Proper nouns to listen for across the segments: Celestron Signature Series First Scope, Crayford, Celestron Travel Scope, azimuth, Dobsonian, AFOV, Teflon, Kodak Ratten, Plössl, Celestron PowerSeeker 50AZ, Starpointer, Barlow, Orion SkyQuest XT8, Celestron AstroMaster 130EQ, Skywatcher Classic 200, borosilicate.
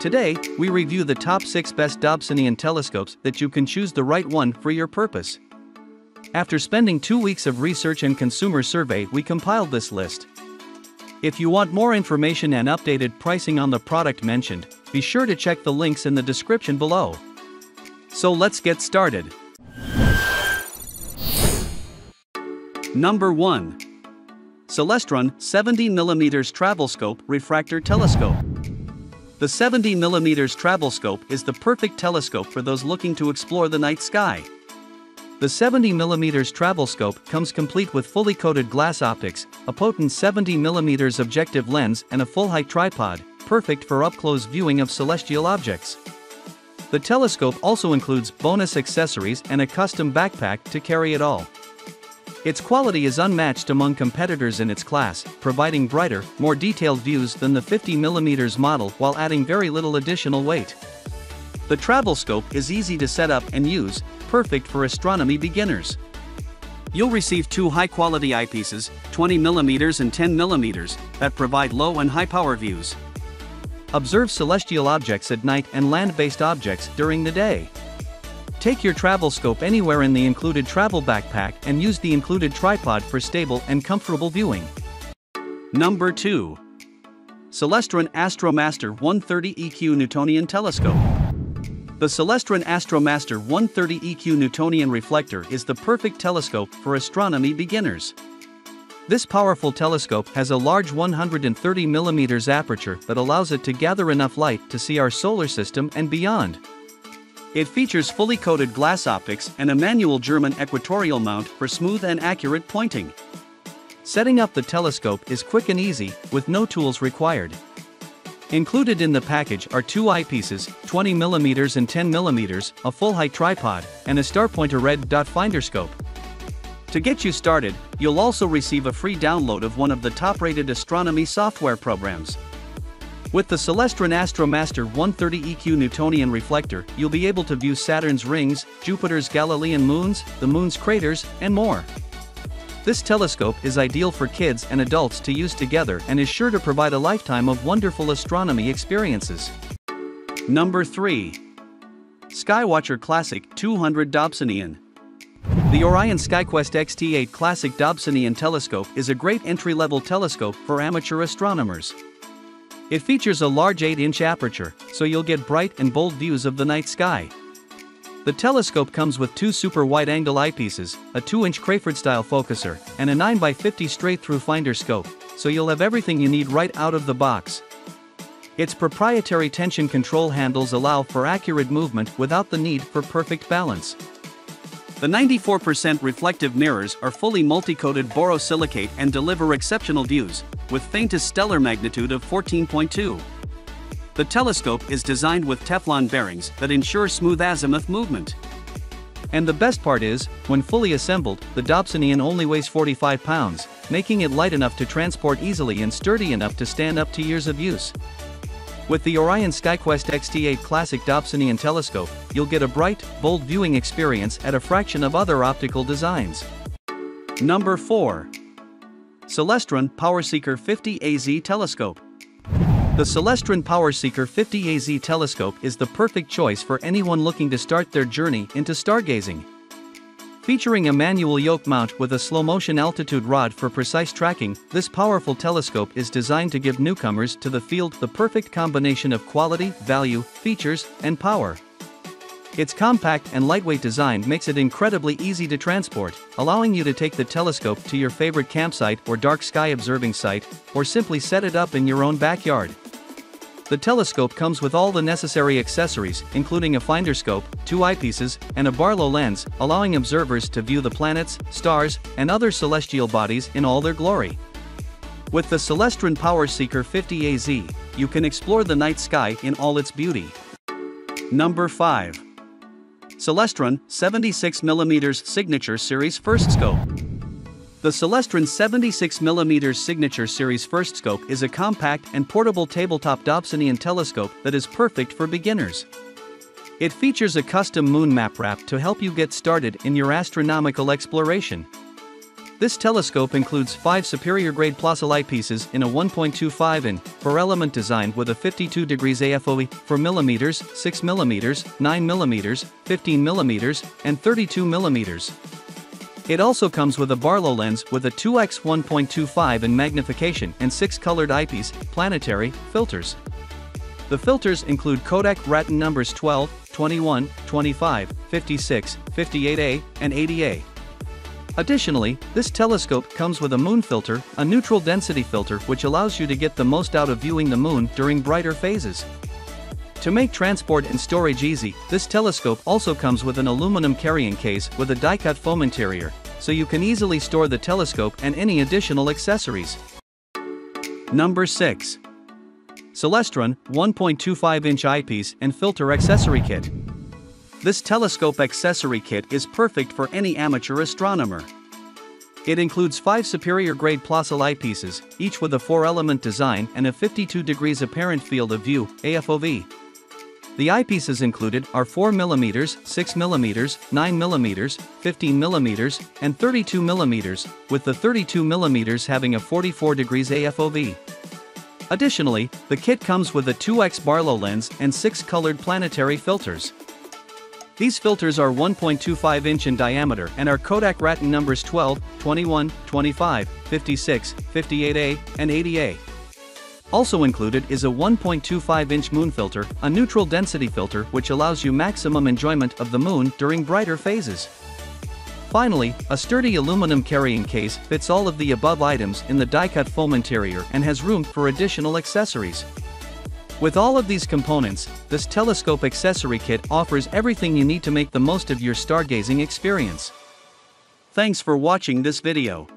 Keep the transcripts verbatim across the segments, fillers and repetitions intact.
Today, we review the top six best Dobsonian telescopes that you can choose the right one for your purpose. After spending two weeks of research and consumer survey, we compiled this list. If you want more information and updated pricing on the product mentioned, be sure to check the links in the description below. So let's get started. Number one. Celestron seventy millimeter Travel Scope Refractor Telescope. The seventy millimeter travel scope is the perfect telescope for those looking to explore the night sky. The seventy millimeter travel scope comes complete with fully coated glass optics, a potent seventy millimeter objective lens and a full-height tripod, perfect for up-close viewing of celestial objects. The telescope also includes bonus accessories and a custom backpack to carry it all. Its quality is unmatched among competitors in its class, providing brighter, more detailed views than the fifty millimeter model while adding very little additional weight. The travel scope is easy to set up and use, perfect for astronomy beginners. You'll receive two high-quality eyepieces, twenty millimeter and ten millimeter, that provide low and high power views. Observe celestial objects at night and land-based objects during the day. Take your travel scope anywhere in the included travel backpack and use the included tripod for stable and comfortable viewing. Number two. Celestron AstroMaster one thirty E Q Newtonian Telescope. The Celestron AstroMaster one thirty E Q Newtonian Reflector is the perfect telescope for astronomy beginners. This powerful telescope has a large one hundred thirty millimeter aperture that allows it to gather enough light to see our solar system and beyond. It features fully coated glass optics and a manual German equatorial mount for smooth and accurate pointing. Setting up the telescope is quick and easy, with no tools required. Included in the package are two eyepieces, twenty millimeter and ten millimeter, a full-height tripod, and a Starpointer red dot finder scope. To get you started, you'll also receive a free download of one of the top-rated astronomy software programs. With the Celestron AstroMaster one thirty E Q Newtonian Reflector, you'll be able to view Saturn's rings, Jupiter's Galilean moons, the moon's craters, and more. This telescope is ideal for kids and adults to use together and is sure to provide a lifetime of wonderful astronomy experiences. Number three. Skywatcher Classic two hundred Dobsonian. The Orion SkyQuest X T eight Classic Dobsonian Telescope is a great entry-level telescope for amateur astronomers. It features a large eight inch aperture, so you'll get bright and bold views of the night sky. The telescope comes with two super wide-angle eyepieces, a two inch Crayford-style focuser, and a nine by fifty straight-through finder scope, so you'll have everything you need right out of the box. Its proprietary tension control handles allow for accurate movement without the need for perfect balance. The ninety-four percent reflective mirrors are fully multi-coated borosilicate and deliver exceptional views, with faintest stellar magnitude of fourteen point two. The telescope is designed with Teflon bearings that ensure smooth azimuth movement. And the best part is, when fully assembled, the Dobsonian only weighs forty-five pounds, making it light enough to transport easily and sturdy enough to stand up to years of use. With the Orion SkyQuest X T eight Classic Dobsonian Telescope, you'll get a bright, bold viewing experience at a fraction of other optical designs. Number four. Celestron PowerSeeker fifty A Z Telescope. The Celestron PowerSeeker fifty A Z Telescope is the perfect choice for anyone looking to start their journey into stargazing. Featuring a manual yoke mount with a slow-motion altitude rod for precise tracking, this powerful telescope is designed to give newcomers to the field the perfect combination of quality, value, features, and power. Its compact and lightweight design makes it incredibly easy to transport, allowing you to take the telescope to your favorite campsite or dark sky observing site, or simply set it up in your own backyard. The telescope comes with all the necessary accessories, including a finder scope, two eyepieces, and a Barlow lens, allowing observers to view the planets, stars, and other celestial bodies in all their glory. With the Celestron PowerSeeker fifty A Z, you can explore the night sky in all its beauty. Number five. Celestron seventy-six millimeter Signature Series First Scope. The Celestron seventy-six millimeter Signature Series First Scope is a compact and portable tabletop Dobsonian telescope that is perfect for beginners. It features a custom moon map wrap to help you get started in your astronomical exploration. This telescope includes five superior-grade Plössl eyepieces in a one point two five inch four-element design with a fifty-two degrees A F O V for millimeters, six millimeters, nine millimeters, fifteen millimeters, and thirty-two millimeters. It also comes with a Barlow lens with a two by one point two five inch magnification and six colored eyepiece planetary filters. The filters include Kodak Ratten numbers twelve, twenty-one, twenty-five, fifty-six, fifty-eight A, and eighty A. Additionally, this telescope comes with a moon filter, a neutral density filter which allows you to get the most out of viewing the moon during brighter phases. To make transport and storage easy, this telescope also comes with an aluminum carrying case with a die-cut foam interior, so you can easily store the telescope and any additional accessories. Number six. Celestron one point two five inch Eyepiece and Filter Accessory Kit. This telescope accessory kit is perfect for any amateur astronomer. It includes five superior-grade Plössl eyepieces, each with a four-element design and a fifty-two degrees apparent field of view, A F O V. The eyepieces included are four millimeters, six millimeters, nine millimeters, fifteen millimeters, and thirty-two millimeters, with the thirty-two millimeters having a forty-four degrees A F O V. Additionally, the kit comes with a two by Barlow lens and six colored planetary filters. These filters are one point two five inch in diameter and are Kodak Ratten numbers twelve, twenty-one, twenty-five, fifty-six, fifty-eight A, and eighty A. Also included is a one point two five inch moon filter, a neutral density filter which allows you maximum enjoyment of the moon during brighter phases. Finally, a sturdy aluminum carrying case fits all of the above items in the die-cut foam interior and has room for additional accessories. With all of these components, this telescope accessory kit offers everything you need to make the most of your stargazing experience. Thanks for watching this video.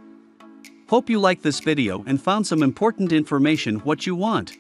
Hope you liked this video and found some important information what you want.